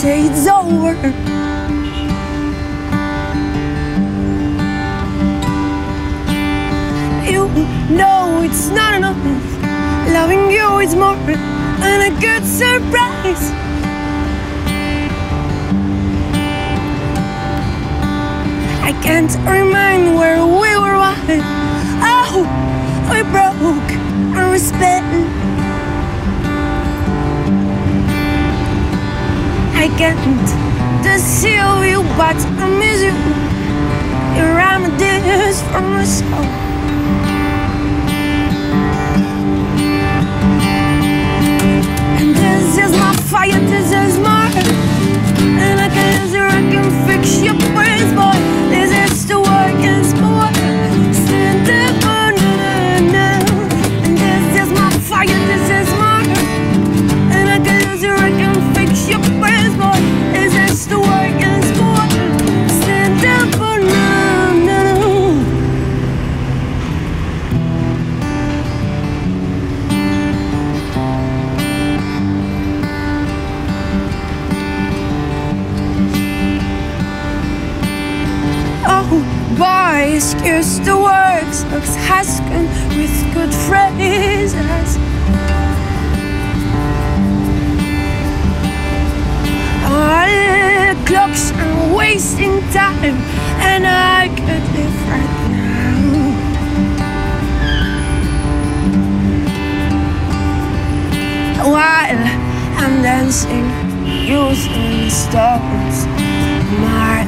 say it's over. You know it's not enough. Loving you is more than a good surprise. I can't remind where we were at. Oh, we broke and we spent. I can't deceive you, but I miss you. Your remedies for my soul. And this is my fire, this is my heart. And I can see I can fix your praise, boy. This is the work and sport. Stand up, and this is my fire, this is my heart. And I can see I can fix your praise. Boy, excuse the words, looks asking with good phrases. All clocks are wasting time, and I could live right now. While I'm dancing, using the stars, my.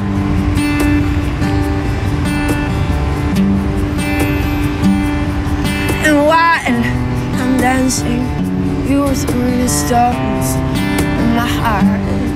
And while I'm dancing, yours are the stones in my heart.